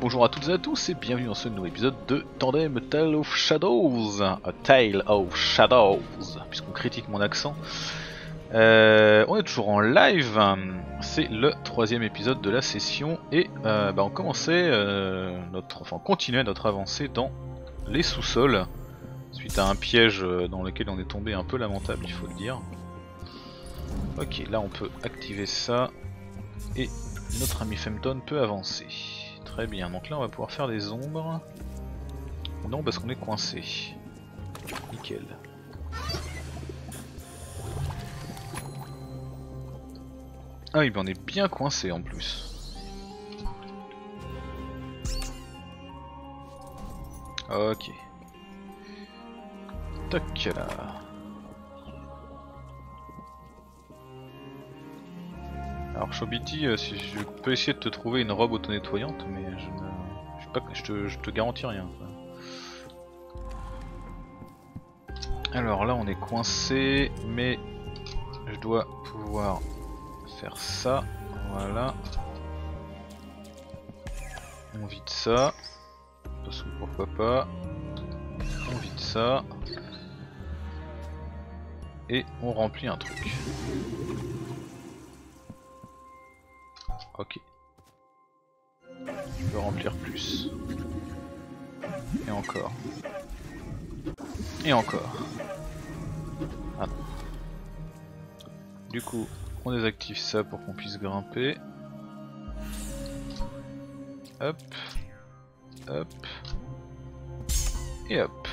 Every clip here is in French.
bonjour à toutes et à tous et bienvenue dans ce nouvel épisode de Tandem: A Tale of Shadows. A Tale of Shadows, puisqu'on critique mon accent. On est toujours en live, c'est le troisième épisode de la session et on commençait continuait notre avancée dans les sous-sols suite à un piège dans lequel on est tombé un peu lamentable, il faut le dire. Ok, là on peut activer ça et notre ami Fenton peut avancer. Très bien, donc là on va pouvoir faire des ombres. Non, parce qu'on est coincé. Nickel. Ah oui, mais on est bien coincé en plus. Ok. Toc là. Alors Shobiti, si je peux essayer de te trouver une robe auto-nettoyante, mais je te garantis rien. Alors là on est coincé, mais je dois pouvoir faire ça, voilà. On vide ça, parce que pourquoi pas. On vide ça. Et on remplit un truc. Ok. Je peux remplir plus. Et encore. Et encore. Ah. Du coup, on désactive ça pour qu'on puisse grimper. Hop. Hop. Et hop.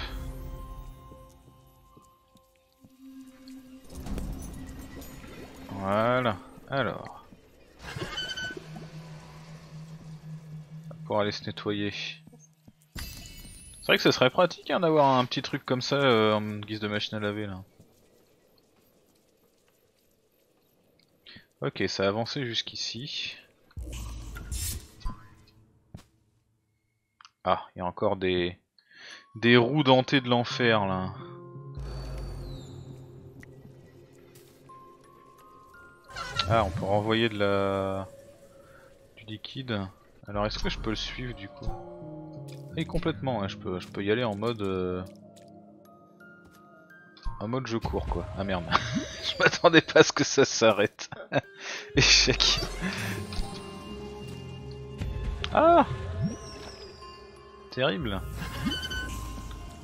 Voilà. Alors. Pour aller se nettoyer. C'est vrai que ce serait pratique hein, d'avoir un petit truc comme ça en guise de machine à laver là. Ok, ça a avancé jusqu'ici. Ah, il y a encore des roues dentées de l'enfer là. Ah, on peut renvoyer de la... du liquide. Alors est-ce que je peux le suivre du coup? Et complètement, hein, je peux y aller en mode je cours quoi. Ah merde, je m'attendais pas à ce que ça s'arrête. Échec. Ah, terrible.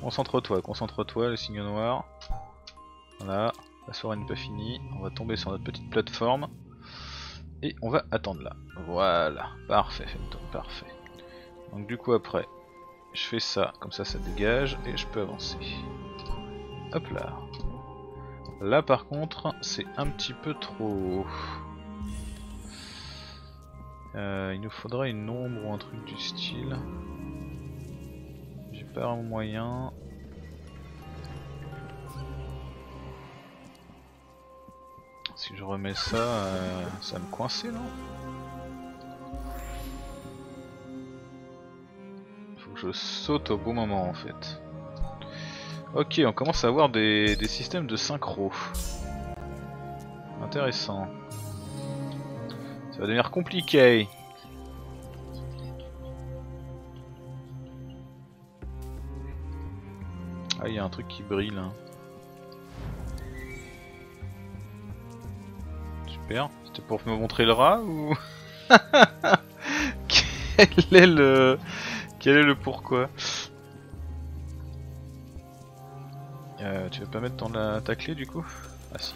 Concentre-toi, concentre-toi, le signe noir. Voilà, la soirée n'est pas finie, on va tomber sur notre petite plateforme. Et on va attendre là. Voilà. Parfait, Fenton, parfait. Donc du coup après, je fais ça, comme ça ça dégage, et je peux avancer. Hop là. Là par contre, c'est un petit peu trop... il nous faudrait une ombre ou un truc du style. J'ai pas un moyen... Si je remets ça, ça va me coincer, non? Faut que je saute au bon moment en fait. Ok, on commence à avoir des systèmes de synchro. Intéressant. Ça va devenir compliqué. Ah, il y a un truc qui brille là. C'était pour me montrer le rat ou... Quel est le pourquoi? Tu veux pas mettre ta clé du coup? Ah si.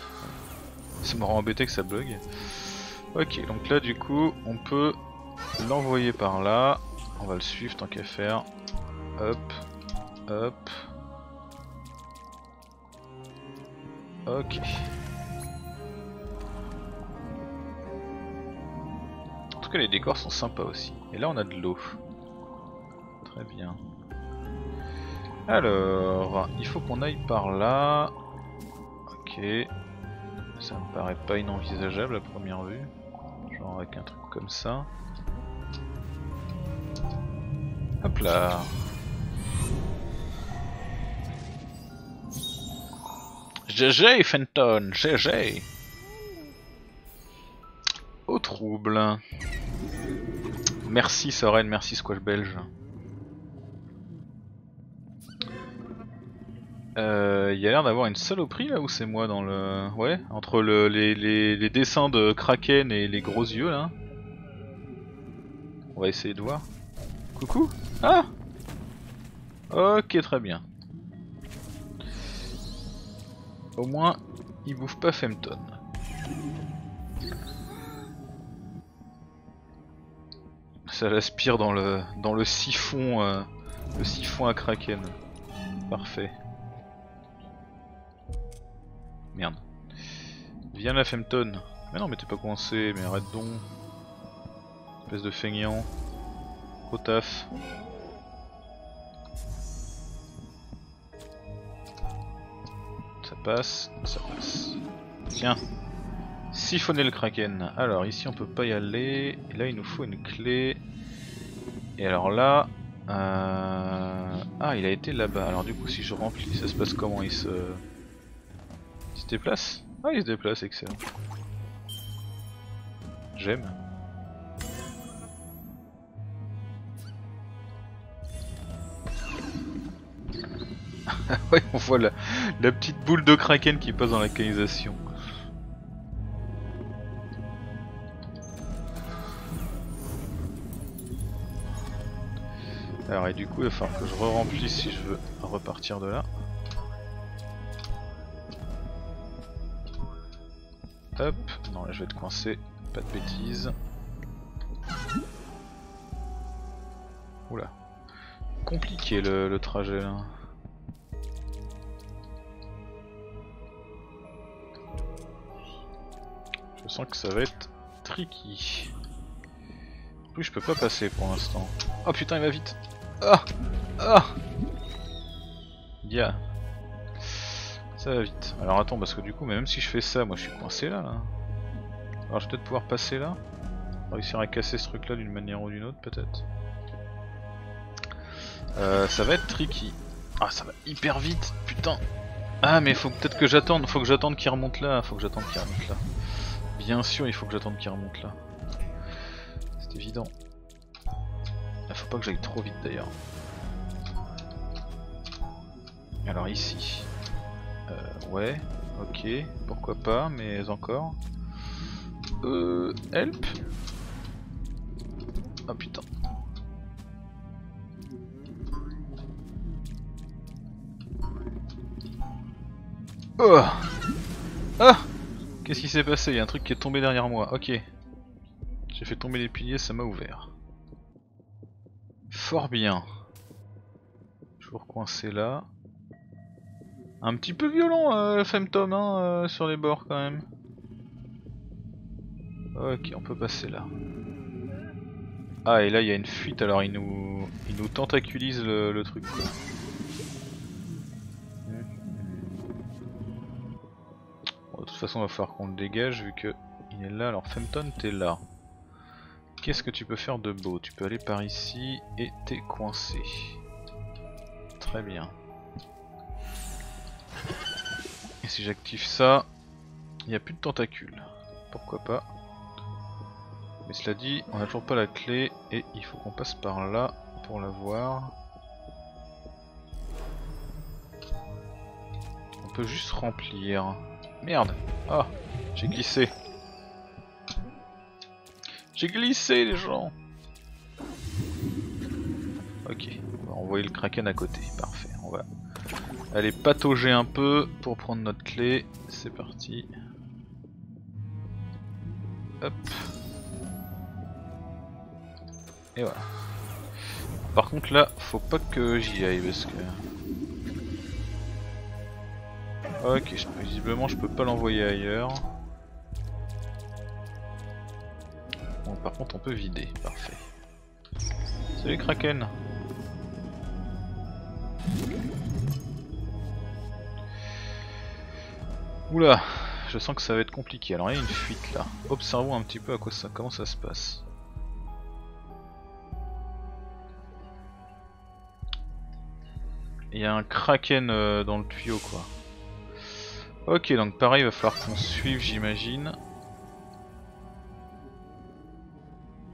Ça me rend embêté que ça bug. Ok, donc là du coup on peut l'envoyer par là. On va le suivre tant qu'à faire. Hop. Hop. Ok. En tout cas les décors sont sympas aussi. Et là on a de l'eau. Très bien. Alors, il faut qu'on aille par là. Ok. Ça me paraît pas inenvisageable à première vue. Genre avec un truc comme ça. Hop là. GG Fenton, GG. Au trouble. Merci Soren, merci Squash Belge. Il y a l'air d'avoir une saloperie là, où c'est moi dans le... Ouais, entre les dessins de Kraken et les gros yeux là. On va essayer de voir. Coucou. Ah. Ok, très bien. Au moins, il bouffe pas Fenton. Ça l'aspire dans le siphon, le siphon à Kraken. Parfait. Merde. Viens là Fenton. Mais non mais t'es pas coincé, mais arrête donc. Espèce de feignant. Au taf. Ça passe, ça passe. Tiens. Siphonner le Kraken. Alors ici on peut pas y aller. Et là il nous faut une clé. Et alors là... Ah il a été là-bas. Alors du coup si je remplis, ça se passe comment? Il se déplace? Ah il se déplace, excellent. J'aime. Ouais on voit la petite boule de Kraken qui passe dans la canalisation. Alors et du coup il va falloir que je re-remplisse si je veux repartir de là. Hop, non là je vais être coincé, pas de bêtises. Oula, compliqué le trajet là. Je sens que ça va être tricky. En plus je peux pas passer pour l'instant. Oh putain il va vite. Ah ah. Yeah. Ça va vite. Alors attends parce que du coup mais même si je fais ça moi je suis coincé là. Alors je vais peut-être pouvoir passer là. Réussir à casser ce truc là d'une manière ou d'une autre peut-être. Ça va être tricky. Ah ça va hyper vite putain. Ah mais faut peut-être que j'attende. Faut que j'attende qu'il remonte là. Faut que j'attende qu'il remonte là. Bien sûr il faut que j'attende qu'il remonte là. C'est évident. Là, faut pas que j'aille trop vite d'ailleurs. Alors ici. Ouais, ok, pourquoi pas, mais encore. Help. Ah putain. Oh. Ah. Qu'est-ce qui s'est passé? Il y a un truc qui est tombé derrière moi, ok. J'ai fait tomber les piliers, ça m'a ouvert. Fort bien. Je vous recoincer là. Un petit peu violent le Phantom hein, sur les bords quand même. Ok on peut passer là. Ah et là il y a une fuite alors il nous tentaculise le truc quoi. Bon, de toute façon il va falloir qu'on le dégage vu que il est là. Alors Phantom t'es là. Qu'est-ce que tu peux faire de beau? Tu peux aller par ici et t'es coincé. Très bien. Et si j'active ça, il n'y a plus de tentacules. Pourquoi pas. Mais cela dit, on n'a toujours pas la clé et il faut qu'on passe par là pour la voir. On peut juste remplir. Merde. Ah, j'ai glissé. J'ai glissé les gens. Ok, on va envoyer le Kraken à côté. Parfait, on va... Allez patauger un peu pour prendre notre clé, c'est parti. Hop. Et voilà. Par contre là, faut pas que j'y aille parce que... Ok, visiblement je peux pas l'envoyer ailleurs. Bon, par contre on peut vider, parfait. Salut Kraken. Oula, je sens que ça va être compliqué. Alors il y a une fuite là. Observons un petit peu à quoi ça, comment ça se passe. Il y a un Kraken dans le tuyau quoi. Ok donc pareil il va falloir qu'on suive j'imagine.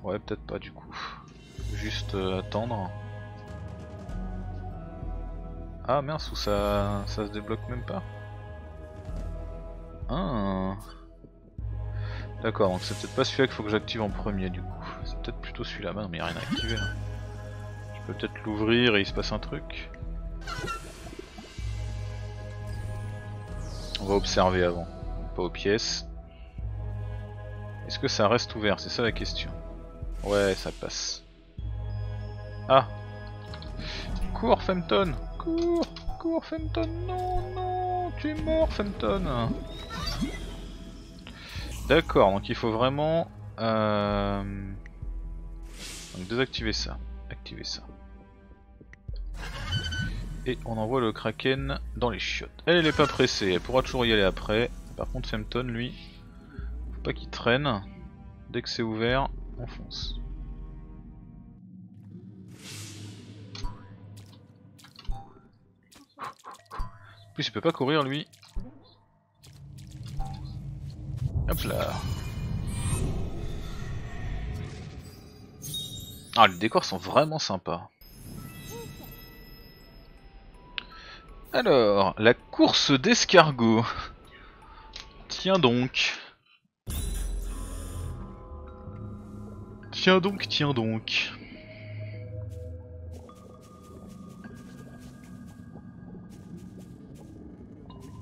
Ouais peut-être pas du coup. juste attendre. Ah mince, ou ça se débloque même pas. Ah. D'accord, donc c'est peut-être pas celui-là qu'il faut que j'active en premier du coup. C'est peut-être plutôt celui-là. Bah non, mais il n'y a rien à activer là. Je peux peut-être l'ouvrir et il se passe un truc. On va observer avant. Pas aux pièces. Est-ce que ça reste ouvert? C'est ça la question. Ouais, ça passe. Ah! Cours, Fenton! Cours! Cours, Fenton! Non, non! Tu es mort, Fenton! D'accord, donc il faut vraiment... Donc désactiver ça. Activer ça. Et on envoie le Kraken dans les chiottes. Elle est pas pressée, elle pourra toujours y aller après. Par contre, Fenton, lui... Faut pas qu'il traîne. Dès que c'est ouvert... On fonce. En plus il peut pas courir lui. Hop là. Ah, les décors sont vraiment sympas. Alors, la course d'escargot. Tiens donc. Tiens donc, tiens donc.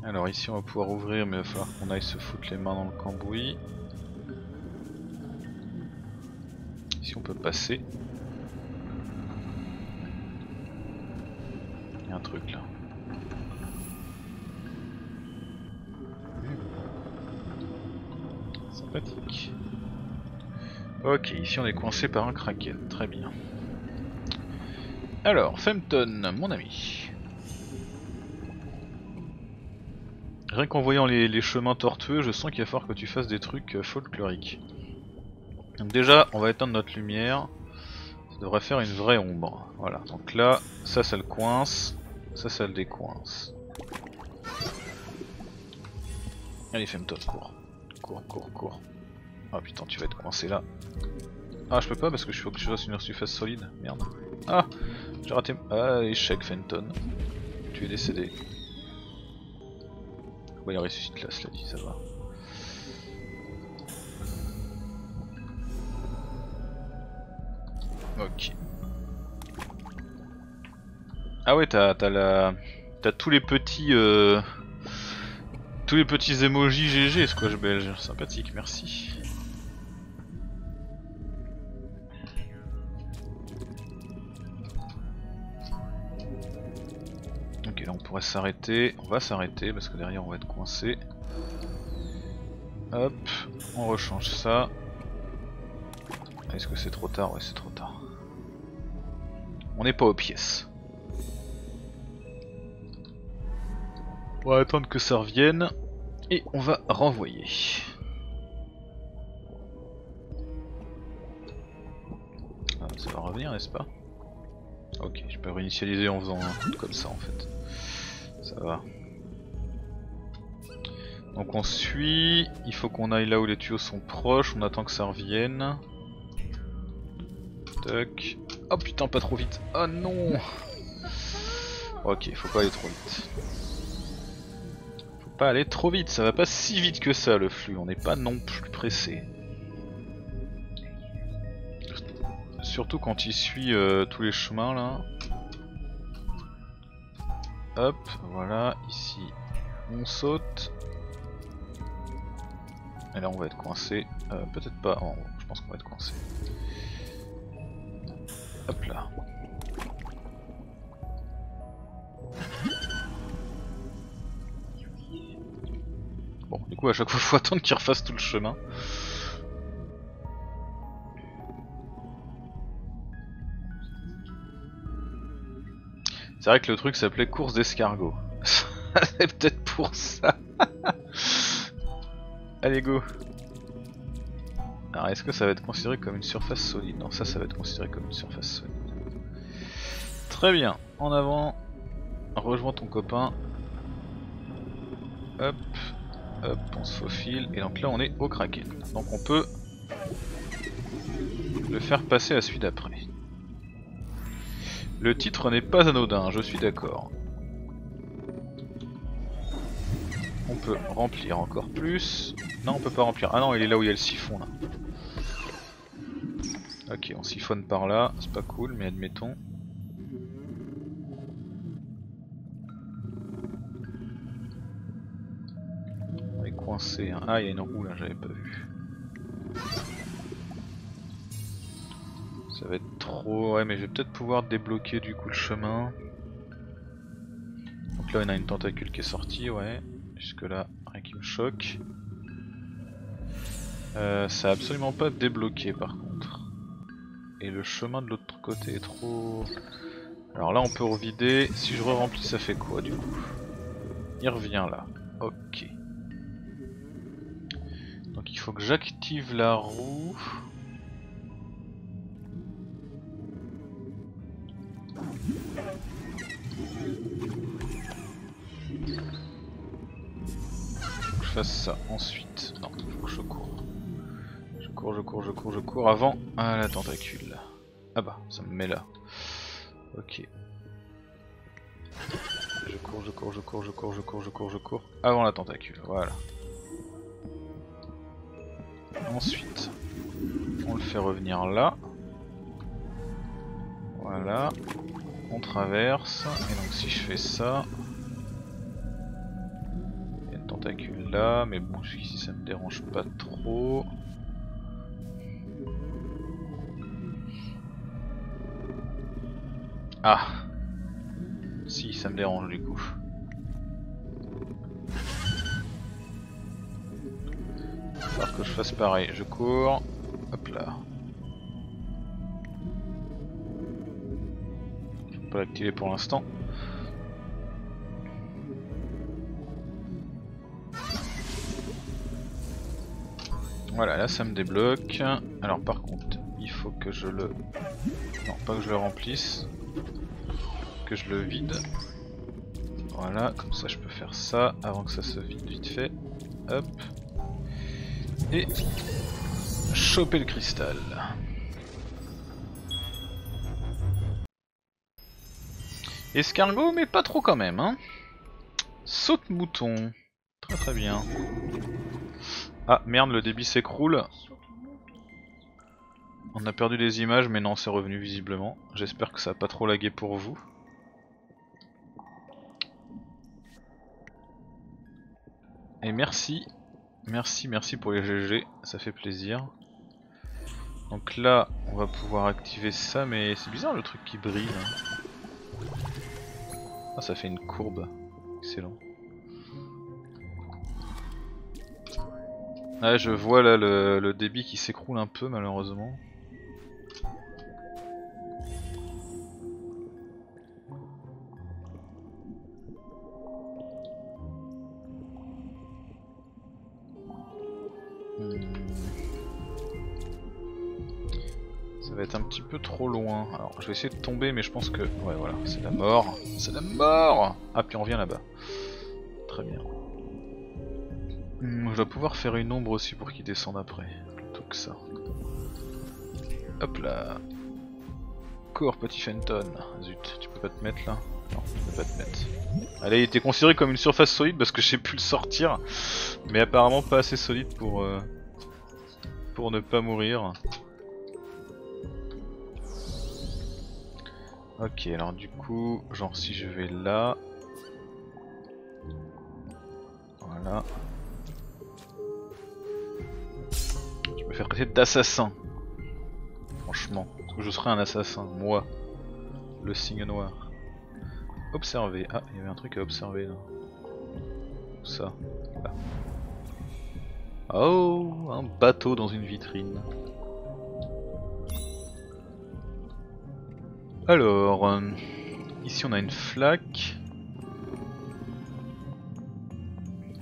Alors ici on va pouvoir ouvrir, mais il va falloir qu'on aille se foutre les mains dans le cambouis. Ici on peut passer. Il y a un truc là. Sympathique. Ok, ici on est coincé par un Kraken, très bien. Alors, Fenton, mon ami. Rien qu'en voyant les chemins tortueux, je sens qu'il va falloir que tu fasses des trucs folkloriques. Donc déjà, on va éteindre notre lumière. Ça devrait faire une vraie ombre. Voilà, donc là, ça le coince. Ça le décoince. Allez Fenton, cours. Cours, cours, cours. Ah putain, tu vas être coincé là. Ah, je peux pas parce que je faut que je fasse une surface solide. Merde. Ah, j'ai raté. Ah, échec, Fenton. Tu es décédé. Ouais, il ressuscite là, cela dit, ça va. Ok. Ah ouais, t'as tous les petits emojis GG, squash belge. Sympathique, merci. On va s'arrêter, parce que derrière on va être coincé. Hop, on rechange ça. Est-ce que c'est trop tard? Ouais, c'est trop tard. On n'est pas aux pièces. On va attendre que ça revienne et on va renvoyer. Ah, ça va revenir, n'est-ce pas? Ok, je peux réinitialiser en faisant un truc comme ça en fait. Ça va. Donc on suit, il faut qu'on aille là où les tuyaux sont proches, on attend que ça revienne. Tac. Oh putain, pas trop vite. Ah non. Ok, faut pas aller trop vite. Faut pas aller trop vite, ça va pas si vite que ça le flux, on n'est pas non plus pressé. Surtout quand il suit tous les chemins là. Hop, voilà, ici on saute. Et là on va être coincé. Peut-être pas, oh, je pense qu'on va être coincé. Hop là. Bon, du coup à chaque fois faut attendre qu'il refasse tout le chemin. C'est vrai que le truc s'appelait course d'escargot. C'est peut-être pour ça. Allez go. Alors est-ce que ça va être considéré comme une surface solide? Non, ça va être considéré comme une surface solide. Très bien, en avant. Rejoins ton copain. Hop, hop, on se faufile. Et donc là on est au Kraken. Donc on peut le faire passer à celui d'après. Le titre n'est pas anodin, je suis d'accord. On peut remplir encore plus. Non, on peut pas remplir. Ah non, il est là où il y a le siphon là. Ok, on siphonne par là, c'est pas cool, mais admettons. On est coincé, hein. Ah, il y a une roue là, j'avais pas vu. Ça va être trop... Ouais, mais je vais peut-être pouvoir débloquer du coup le chemin. Donc là, on a une tentacule qui est sortie, ouais. Jusque là, rien qui me choque. Ça a absolument pas débloqué par contre. Et le chemin de l'autre côté est trop... Alors là on peut revider, si je re-remplis ça fait quoi du coup? Il revient là, ok. Donc il faut que j'active la roue. Faut que je fasse ça ensuite, non, faut que je cours. Je cours avant à la tentacule. Ah bah, ça me met là. Ok. Je cours avant la tentacule, voilà. Ensuite, on le fait revenir là. Voilà. On traverse. Et donc si je fais ça... Il y a une tentacule là, mais bon, jusqu'ici ça me dérange pas trop. Ah, si ça me dérange du coup. Il va falloir que je fasse pareil, je cours, hop là. Je ne peux pas l'activer pour l'instant. Voilà, là ça me débloque. Alors par contre, il faut que je le... Non, pas que je le remplisse. Que je le vide. Voilà, comme ça je peux faire ça avant que ça se vide vite fait. Hop. Et choper le cristal. Escargot, mais pas trop quand même, hein. Saute-mouton. Très très bien. Ah merde, le débit s'écroule. On a perdu les images, mais non, c'est revenu visiblement. J'espère que ça a pas trop lagué pour vous. Et merci pour les GG, ça fait plaisir. Donc là, on va pouvoir activer ça, mais c'est bizarre le truc qui brille. Ah, ça fait une courbe, excellent. Ah, je vois là le débit qui s'écroule un peu malheureusement. Ça va être un petit peu trop loin. Alors je vais essayer de tomber, mais je pense que... Ouais voilà, c'est la mort. C'est la mort. Ah puis on revient là-bas. Très bien. Je dois pouvoir faire une ombre aussi pour qu'il descende après. Plutôt que ça. Hop là. Cours petit Fenton. Zut, tu peux pas te mettre là? Non, tu peux pas te mettre. Allez, il était considéré comme une surface solide parce que j'ai pu le sortir. Mais apparemment pas assez solide pour ne pas mourir. Ok, alors du coup, genre si je vais là... Voilà. Je me fais traiter d'assassin. Franchement, parce que je serais un assassin, moi. Le signe noir. Observer. Ah, il y avait un truc à observer là. Ça. Là. Oh, un bateau dans une vitrine. Alors, ici on a une flaque.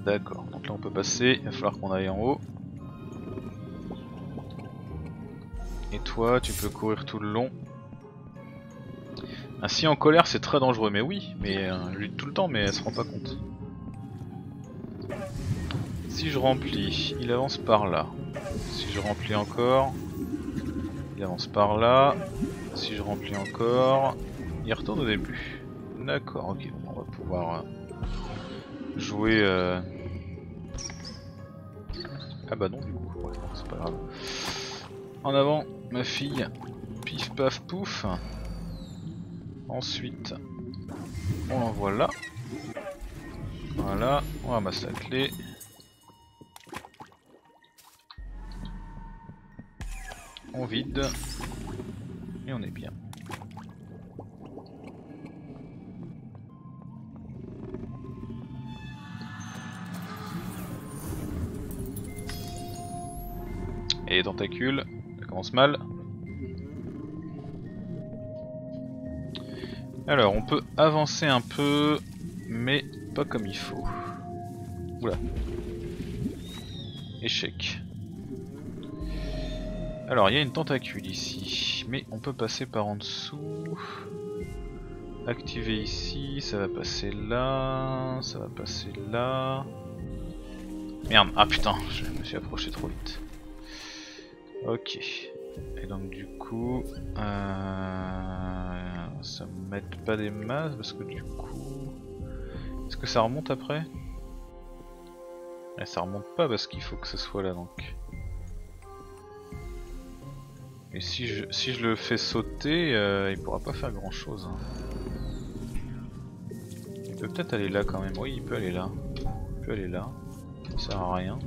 D'accord, donc là on peut passer, il va falloir qu'on aille en haut. Et toi, tu peux courir tout le long. Ainsi en colère c'est très dangereux, mais oui, mais elle lutte tout le temps, mais elle se rend pas compte. Si je remplis, il avance par là. Si je remplis encore, il avance par là. Si je remplis encore, il retourne au début. D'accord, ok, bon, on va pouvoir jouer... Ah bah non, du coup, ouais, c'est pas grave. En avant, ma fille, pif paf pouf. Ensuite, on l'envoie là. Voilà, on ramasse la clé. On vide. Et on est bien. Et les tentacules, ça commence mal. Alors on peut avancer un peu, mais pas comme il faut. Oula. Échec. Alors il y a une tentacule ici, mais on peut passer par en dessous. Activer ici, ça va passer là, ça va passer là. Merde, ah putain, je me suis approché trop vite. Ok, et donc du coup, ça me met pas des masses parce que du coup, est-ce que ça remonte après? Ah, ça remonte pas parce qu'il faut que ce soit là donc. Et si je le fais sauter, il pourra pas faire grand chose. Il peut peut-être aller là quand même, oui il peut aller là, ça sert à rien.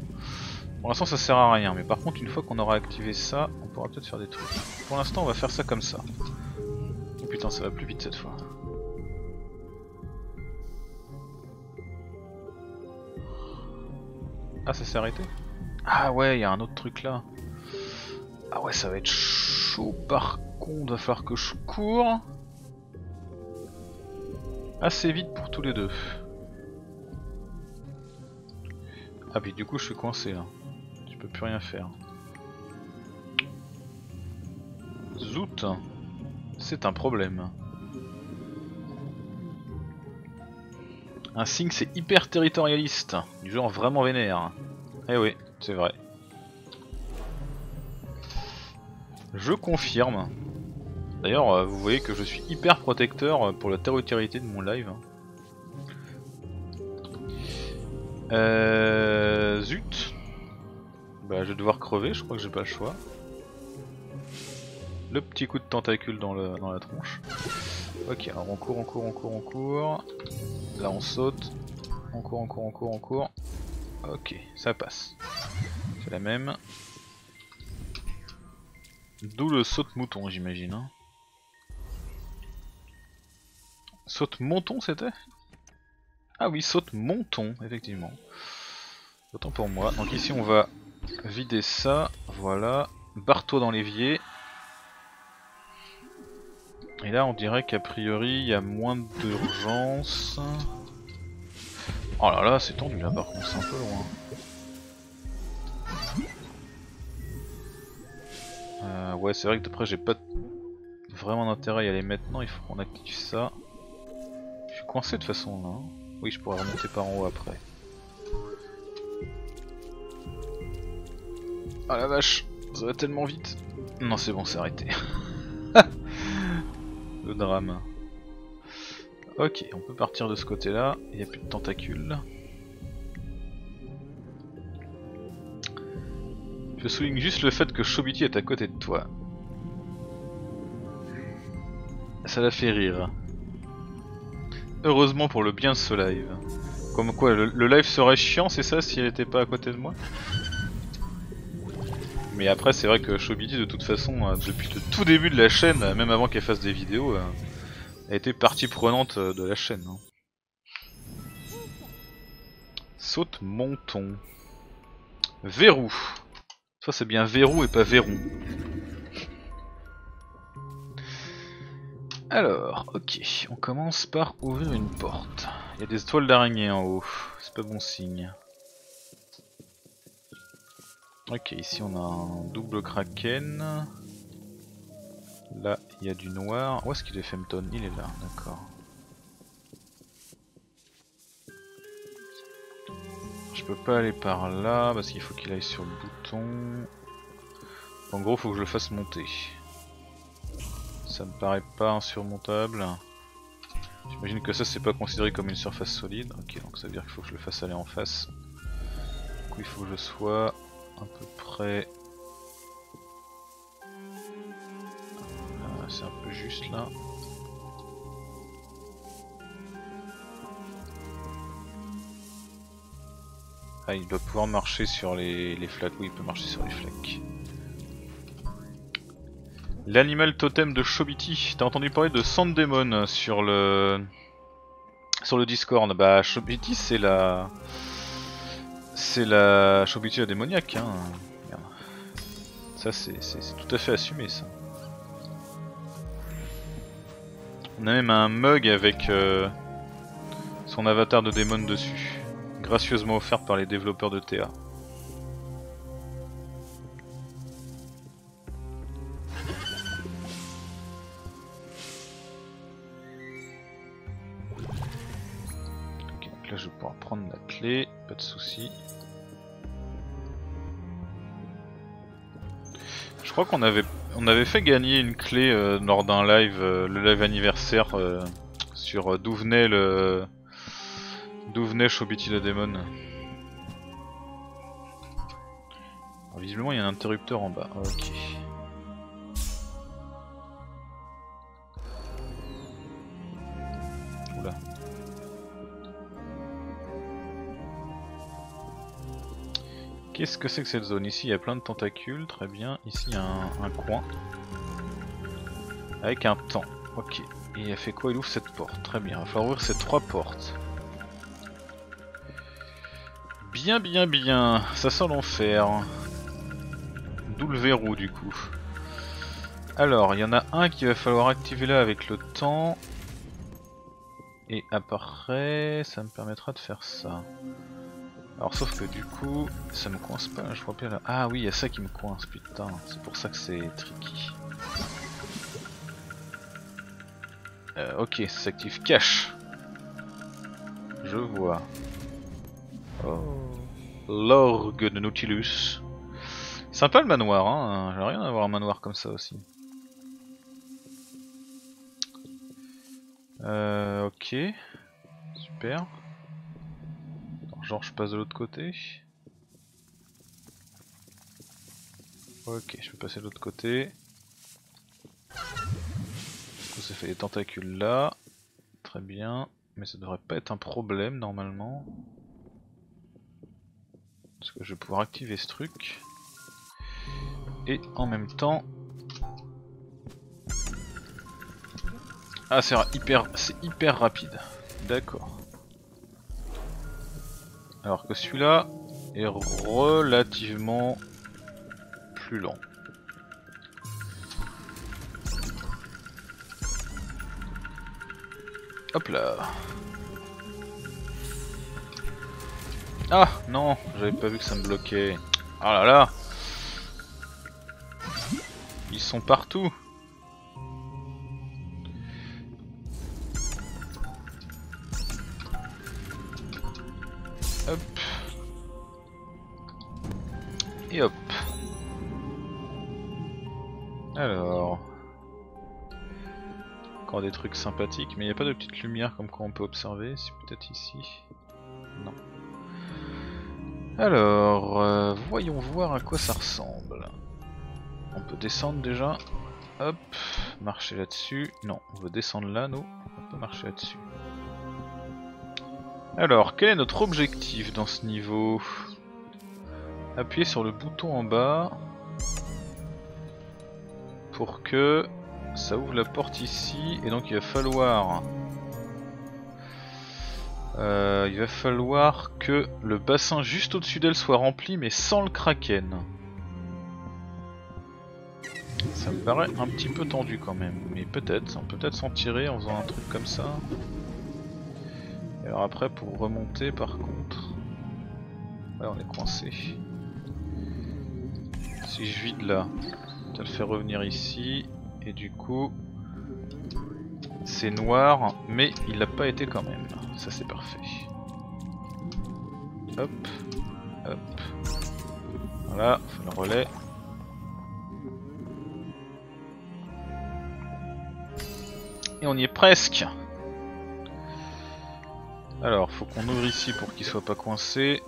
Pour l'instant ça sert à rien, mais par contre une fois qu'on aura activé ça, on pourra peut-être faire des trucs. Pour l'instant on va faire ça comme ça. Oh putain ça va plus vite cette fois. Ah ça s'est arrêté? Ah ouais il y a un autre truc là. Ah ouais ça va être chaud par contre, va falloir que je cours. Assez vite pour tous les deux. Ah puis du coup je suis coincé là. Je peux plus rien faire. Zout, c'est un problème. Un signe c'est hyper territorialiste, du genre vraiment vénère. Eh oui, c'est vrai. Je confirme. D'ailleurs, vous voyez que je suis hyper protecteur pour la territorialité de mon live. Zut. Bah je vais devoir crever, je crois que j'ai pas le choix. Le petit coup de tentacule dans la tronche. Ok, alors on court. Là on saute. On court. Ok, ça passe. C'est la même. D'où le saut de mouton j'imagine. Hein. Saut de monton c'était? Ah oui, saut de monton, effectivement. Autant pour moi. Donc ici on va... vider ça, voilà, barre-toi dans l'évier. Et là on dirait qu'a priori il y a moins d'urgence. Oh là là c'est tendu là par contre, c'est un peu loin. Ouais c'est vrai que d'après j'ai pas vraiment d'intérêt à y aller maintenant, il faut qu'on active ça. Je suis coincé de toute façon là, hein. Oui je pourrais remonter par en haut après. Ah la vache, ça va tellement vite. Non c'est bon, c'est arrêté. Le drame. Ok, on peut partir de ce côté là, il n'y a plus de tentacules. Je souligne juste le fait que Shobiti est à côté de toi. Ça la fait rire. Heureusement pour le bien de ce live. Comme quoi, le live serait chiant c'est ça si elle n'était pas à côté de moi? Mais après c'est vrai que Shobiti de toute façon depuis le tout début de la chaîne, même avant qu'elle fasse des vidéos, a été partie prenante de la chaîne. Saute monton. Verrou. Ça c'est bien verrou et pas verron. Alors, ok, on commence par ouvrir une porte. Il y a des toiles d'araignée en haut, c'est pas bon signe. Ok, ici on a un double kraken. Là il y a du noir. Où est-ce qu'il est Fenton? Il est là, d'accord. Je peux pas aller par là parce qu'il faut qu'il aille sur le bouton. En gros, faut que je le fasse monter. Ça me paraît pas insurmontable. J'imagine que ça c'est pas considéré comme une surface solide. Ok, donc ça veut dire qu'il faut que je le fasse aller en face. Du coup il faut que je sois à peu près... c'est un peu juste là. Ah, il doit pouvoir marcher sur les flaques. Oui, il peut marcher sur les flaques. L'animal totem de Shobiti. T'as entendu parler de Sand Demon sur le Discord. Bah Shobiti c'est la... Shobiti la démoniaque hein. Merde. Ça c'est tout à fait assumé ça. On a même un mug avec son avatar de démon dessus. Gracieusement offert par les développeurs de TA. Ok, donc là je vais pouvoir prendre la clé, pas de soucis. Je crois qu'on avait fait gagner une clé lors d'un live, le live anniversaire sur d'où venait le... D'où venait Shobiti la démon. Alors, visiblement il y a un interrupteur en bas, ok. Oula. Qu'est-ce que c'est que cette zone? Ici il y a plein de tentacules, très bien. Ici il y a un coin. Avec un temps, ok. Et il a fait quoi? Il ouvre cette porte, très bien. Il va falloir ouvrir ces trois portes. Bien, bien, bien, ça sent l'enfer. D'où le verrou du coup. Alors, il y en a un qu'il va falloir activer là avec le temps. Et après, ça me permettra de faire ça. Alors, sauf que du coup, ça me coince pas, je vois bien là. Ah oui, il y a ça qui me coince, putain, c'est pour ça que c'est tricky. Ok, ça s'active cache. Je vois. Oh. L'orgue de Nautilus. Sympa le manoir, hein. J'ai rien à voir un manoir comme ça aussi. Ok. Super. Alors, genre je passe de l'autre côté. Ok, je peux passer de l'autre côté. Du coup ça fait des tentacules là. Très bien. Mais ça devrait pas être un problème normalement. Parce que je vais pouvoir activer ce truc. Et en même temps... Ah c'est hyper rapide. D'accord. Alors que celui-là est relativement plus lent. Hop là. Ah non, j'avais pas vu que ça me bloquait. Ah là là. Ils sont partout. Hop. Et hop. Alors. Encore des trucs sympathiques, mais il n'y a pas de petite lumière comme quoi on peut observer. C'est peut-être ici. Non. Alors, voyons voir à quoi ça ressemble. On peut descendre déjà. Hop, marcher là-dessus. Non, on veut descendre là, nous. On peut marcher là-dessus. Alors, quel est notre objectif dans ce niveau? Appuyer sur le bouton en bas. Pour que ça ouvre la porte ici. Et donc il va falloir... il va falloir que le bassin juste au-dessus d'elle soit rempli, mais sans le kraken. Ça me paraît un petit peu tendu quand même, mais peut-être, on peut peut-être s'en tirer en faisant un truc comme ça. Et alors après, pour remonter par contre... Ouais, on est coincé. Si je vide là, ça le fait revenir ici, et du coup... C'est noir, mais il l'a pas été quand même. Ça c'est parfait. Hop, hop. Voilà, on fait le relais. Et on y est presque. Alors, faut qu'on ouvre ici pour qu'il soit pas coincé.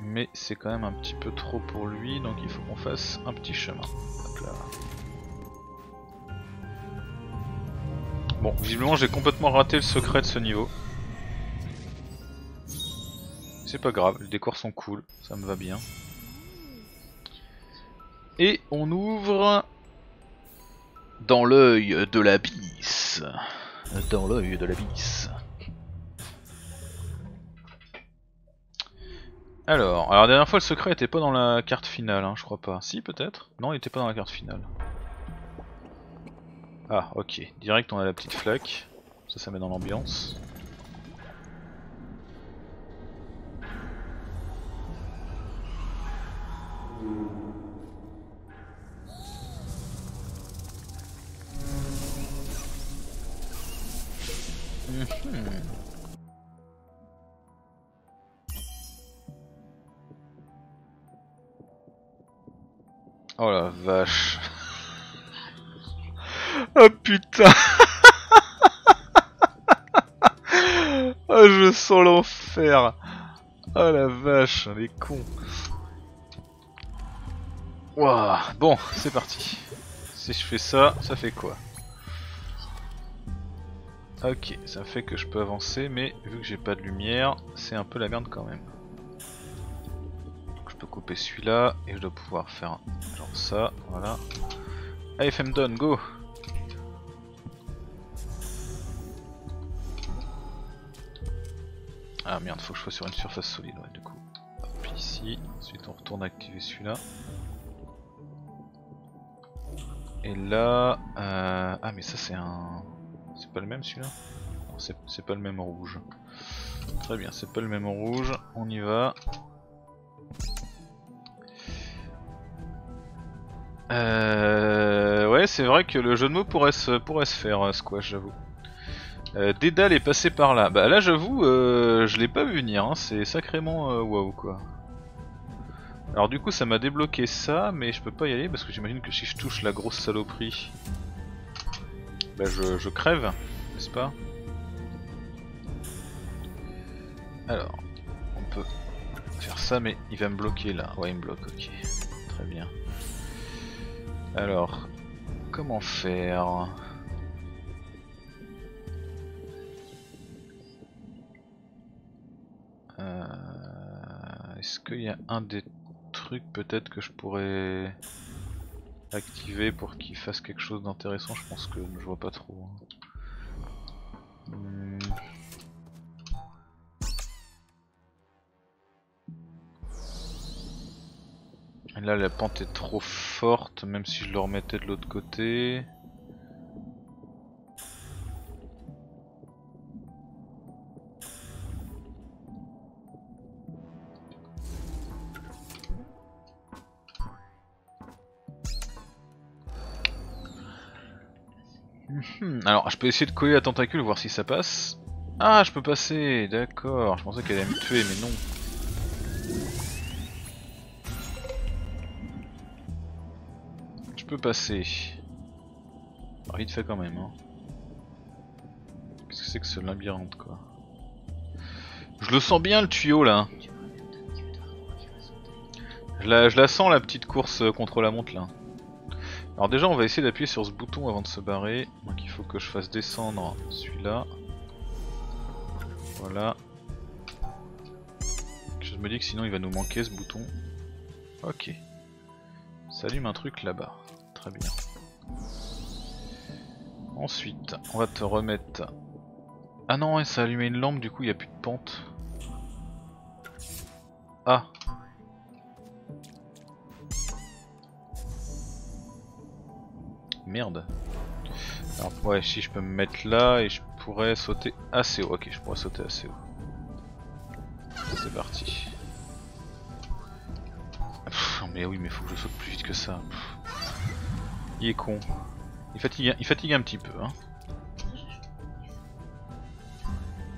Mais c'est quand même un petit peu trop pour lui, donc il faut qu'on fasse un petit chemin. Hop là. Bon, visiblement j'ai complètement raté le secret de ce niveau. C'est pas grave, les décors sont cool, ça me va bien. Et on ouvre dans l'œil de l'abysse. Dans l'œil de l'abysse. Alors la dernière fois le secret était pas dans la carte finale, hein, je crois pas. Si, peut-être. Non, il était pas dans la carte finale. Ah, ok. Direct, on a la petite flaque. Ça met dans l'ambiance. Oh la vache. Oh putain. Oh, je sens l'enfer. Oh la vache, les cons. Wow. Bon, c'est parti. Si je fais ça, ça fait quoi? Ok, ça fait que je peux avancer, mais vu que j'ai pas de lumière, c'est un peu la merde quand même. Donc, je peux couper celui-là, et je dois pouvoir faire genre ça, voilà. Allez Fenton, go! Ah merde, faut que je sois sur une surface solide, ouais, du coup. Hop, ici, ensuite on retourne activer celui-là. Et là... Ah mais ça c'est un... C'est pas le même celui-là? Non, c'est pas le même rouge. Très bien, c'est pas le même rouge, on y va. Ouais, c'est vrai que le jeu de mots pourrait se faire, Squash, j'avoue. Dédale est passé par là. Bah là j'avoue, je l'ai pas vu venir, hein. C'est sacrément waouh quoi. Alors du coup ça m'a débloqué ça, mais je peux pas y aller parce que j'imagine que si je touche la grosse saloperie, bah je crève, n'est-ce pas? Alors, on peut faire ça, mais il va me bloquer là. Ouais, il me bloque, ok. Très bien. Alors, comment faire? Est-ce qu'il y a un des trucs peut-être que je pourrais activer pour qu'il fasse quelque chose d'intéressant? Je pense que je vois pas trop. Là la pente est trop forte, même si je le remettais de l'autre côté. Alors je peux essayer de coller la tentacule, voir si ça passe. Ah, je peux passer, d'accord. Je pensais qu'elle allait me tuer, mais non. Je peux passer. Alors, vite fait quand même, hein. Qu'est-ce que c'est que ce labyrinthe, quoi? Je le sens bien le tuyau là. Je la sens la petite course contre la montre là. Alors déjà on va essayer d'appuyer sur ce bouton avant de se barrer, donc il faut que je fasse descendre celui-là, voilà. Je me dis que sinon il va nous manquer ce bouton. Ok, ça allume un truc là-bas, très bien. Ensuite on va te remettre... Ah non ouais, ça a allumé une lampe, du coup il n'y a plus de pente. Ah. Merde. Alors ouais, si je peux me mettre là et je pourrais sauter assez haut. Ok, je pourrais sauter assez haut. C'est parti. Pff, mais oui, mais faut que je saute plus vite que ça. Pff. Il est con. Il fatigue un petit peu, hein.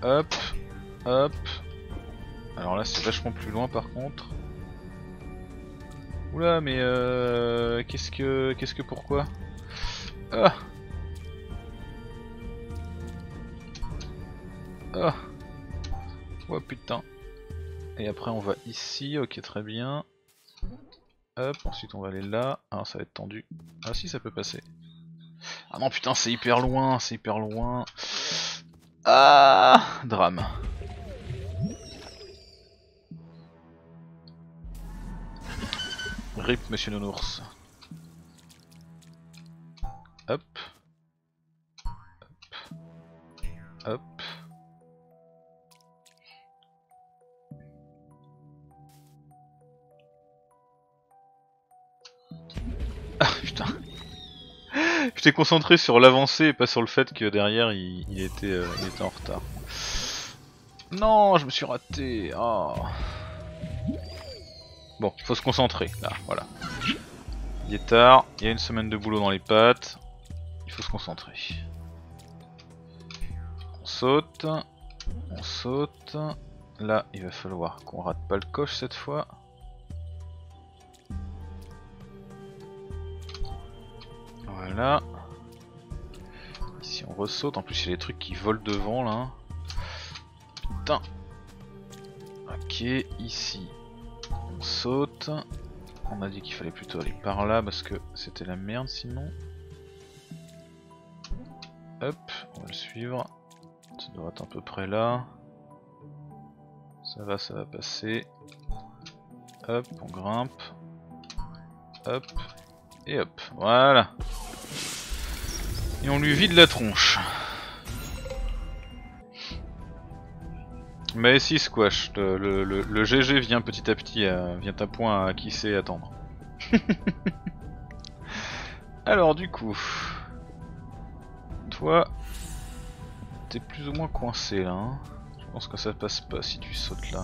Hop. Hop. Alors là c'est vachement plus loin par contre. Oula, mais qu'est-ce que pourquoi? Ah. Ah. Oh putain. Et après on va ici, ok très bien. Hop, ensuite on va aller là. Ah ça va être tendu. Ah si ça peut passer. Ah non putain c'est hyper loin, c'est hyper loin. Ah drame. Rip monsieur Nounours. Hop. Hop. Hop. Ah putain. J'étais concentré sur l'avancée et pas sur le fait que derrière il était en retard. Non, je me suis raté. Oh. Bon, faut se concentrer là, voilà. Il est tard, il y a une semaine de boulot dans les pattes. Il faut se concentrer. On saute, on saute. Là, il va falloir qu'on rate pas le coche cette fois. Voilà. Ici on ressaute, en plus il y a des trucs qui volent devant là. Putain. Ok, ici on saute. On a dit qu'il fallait plutôt aller par là parce que c'était la merde sinon. Hop, on va le suivre. Ça doit être à peu près là. Ça va passer. Hop, on grimpe. Hop, et hop, voilà. Et on lui vide la tronche. Mais si squash, le GG vient petit à petit, vient à point à qui sait attendre. Alors du coup... Toi... T'es plus ou moins coincé là. Hein. Je pense que ça passe pas si tu sautes là.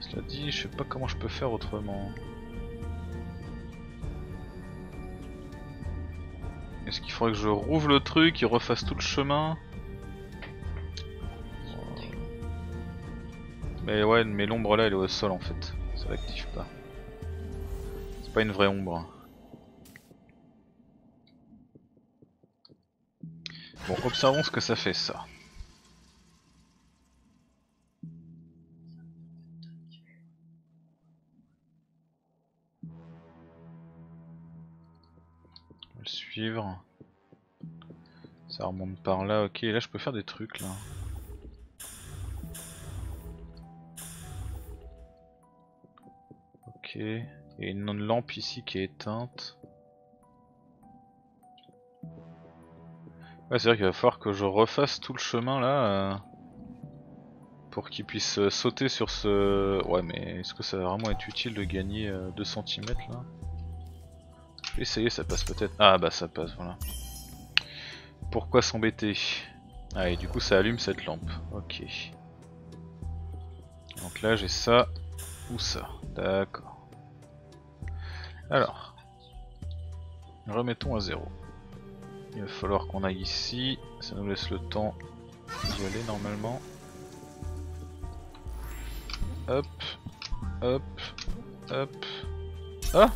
Cela dit, je sais pas comment je peux faire autrement. Est-ce qu'il faudrait que je rouvre le truc, il refasse tout le chemin? Mais ouais, mais l'ombre là elle est au sol en fait, ça l'active pas. C'est pas une vraie ombre. Bon, observons ce que ça fait ça. On va le suivre. Ça remonte par là, ok, et là je peux faire des trucs là. Il y a une lampe ici qui est éteinte. Ouais, c'est vrai qu'il va falloir que je refasse tout le chemin là pour qu'il puisse sauter sur ce... Ouais mais est-ce que ça va vraiment être utile de gagner 2 cm là? Je vais essayer, ça passe peut-être. Ah bah ça passe, voilà. Pourquoi s'embêter? Ah et du coup ça allume cette lampe, ok. Donc là j'ai ça ou ça, d'accord. Alors, remettons à zéro. Il va falloir qu'on aille ici, ça nous laisse le temps d'y aller normalement. Hop, hop, hop. Ah,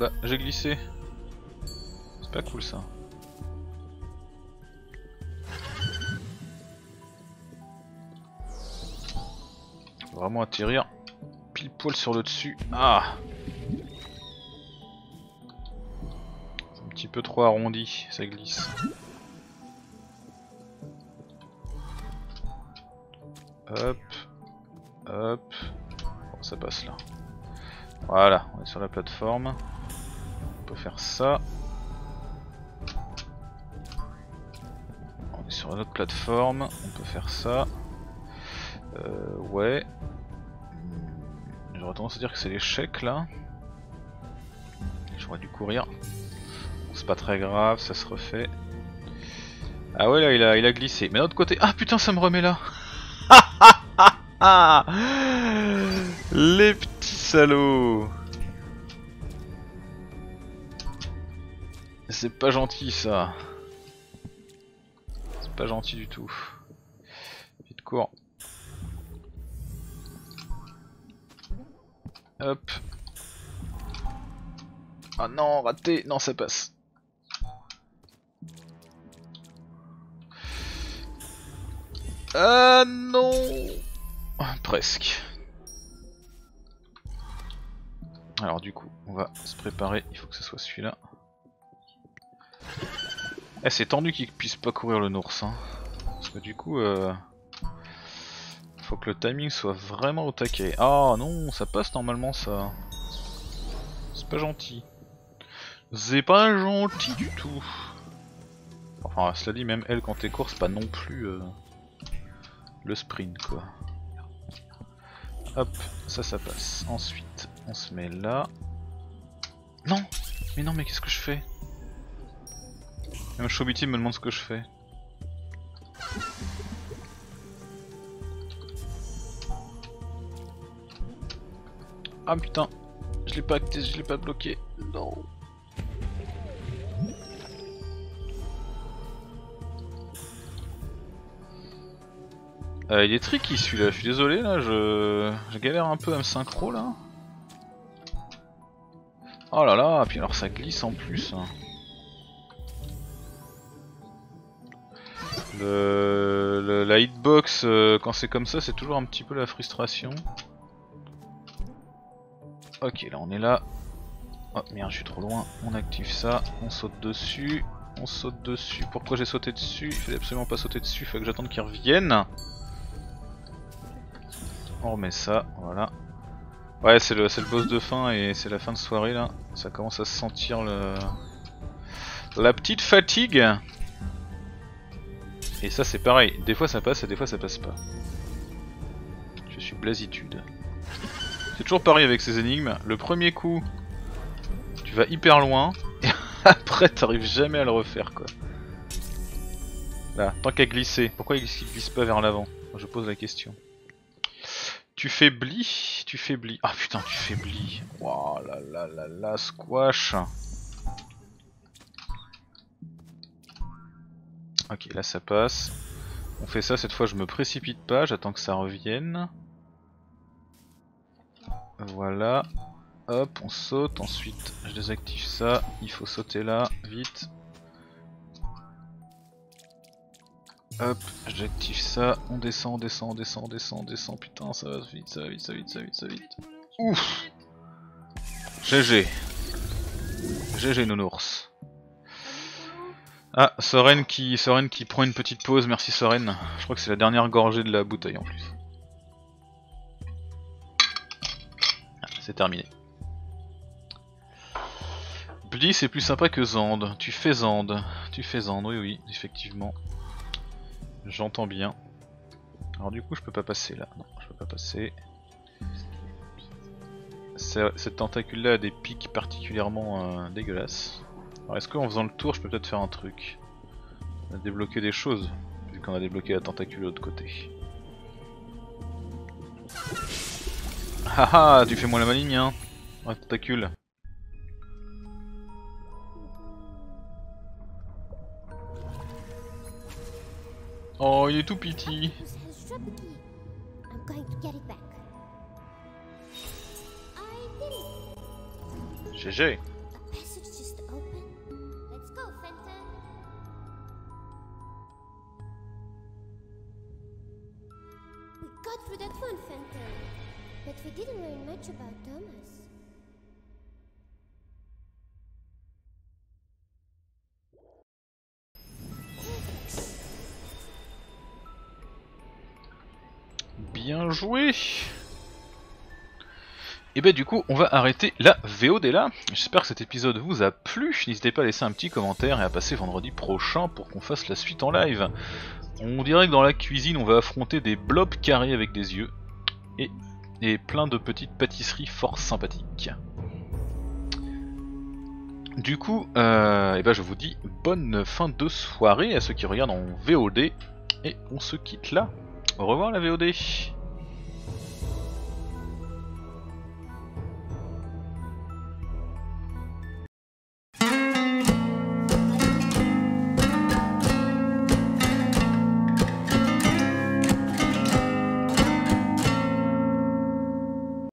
bah j'ai glissé. C'est pas cool ça. Faut vraiment atterrir pile poil sur le dessus. Ah! Un peu trop arrondi, ça glisse. Hop, hop, bon, ça passe là. Voilà, on est sur la plateforme. On peut faire ça. On est sur une autre plateforme, on peut faire ça. Ouais. J'aurais tendance à dire que c'est l'échec là. J'aurais dû courir. C'est pas très grave, ça se refait. Ah ouais là il a glissé. Mais d'un autre côté. Ah putain ça me remet là. Les petits salauds. C'est pas gentil ça. C'est pas gentil du tout. Vite cours. Hop. Ah non raté, non ça passe. Non. Presque. Alors du coup, on va se préparer, il faut que ce soit celui-là. Eh, c'est tendu qu'il puisse pas courir le nounours, hein. Parce que du coup, faut que le timing soit vraiment au taquet. Ah non, ça passe normalement ça. C'est pas gentil. C'est pas gentil du tout. Enfin, cela dit, même elle quand t'es court, c'est pas non plus le sprint quoi. Hop, ça, ça passe. Ensuite, on se met là. Non, mais non, mais qu'est-ce que je fais? Même Shobiti me demande ce que je fais. Ah putain, je l'ai pas acté, je l'ai pas bloqué. Non. Il est tricky celui-là, je suis désolé là, je galère un peu à me synchro là. Oh là là, puis alors ça glisse en plus. La hitbox quand c'est comme ça, c'est toujours un petit peu la frustration. Ok, là on est là. Oh merde, je suis trop loin, on active ça, on saute dessus, on saute dessus. Pourquoi j'ai sauté dessus? Je vais absolument pas sauter dessus, faut que j'attende qu'il revienne. On remet ça, voilà. Ouais, c'est le boss de fin et c'est la fin de soirée là. Ça commence à se sentir le... la petite fatigue. Et ça c'est pareil, des fois ça passe et des fois ça passe pas. Je suis blasitude. C'est toujours pareil avec ces énigmes. Le premier coup, tu vas hyper loin. Et après t'arrives jamais à le refaire quoi. Là, tant qu'à glisser. Pourquoi il glisse pas vers l'avant? Je pose la question. Tu faiblis, tu faiblis. Ah putain, tu faiblis. Waouh là là là là, squash. Ok, là ça passe. On fait ça, cette fois je me précipite pas, j'attends que ça revienne. Voilà. Hop, on saute. Ensuite, je désactive ça. Il faut sauter là, vite. Hop, j'active ça, on descend, on descend, on descend, on descend, on descend, putain ça va vite, ça va vite, ça va vite, ça va vite, ça va vite. Ouf. GG. GG nounours. Ah, Soren qui prend une petite pause, merci Soren. Je crois que c'est la dernière gorgée de la bouteille en plus. Ah, c'est terminé. Bliss est plus sympa que Zand, tu fais Zand, oui oui, effectivement. J'entends bien. Alors du coup je peux pas passer là. Non, je peux pas passer. Cette tentacule là a des pics particulièrement dégueulasses. Alors est-ce qu'en faisant le tour je peux peut-être faire un truc? On a débloqué des choses, vu qu'on a débloqué la tentacule de l'autre côté. Haha, tu fais moins la maligne hein, la tentacule. Oh, il est tout petit. GG. Bien joué. Et ben du coup on va arrêter la VOD là. J'espère que cet épisode vous a plu. N'hésitez pas à laisser un petit commentaire et à passer vendredi prochain pour qu'on fasse la suite en live. On dirait que dans la cuisine on va affronter des blobs carrés avec des yeux et plein de petites pâtisseries fort sympathiques. Du coup et ben je vous dis bonne fin de soirée à ceux qui regardent en VOD et on se quitte là. Au revoir la VOD.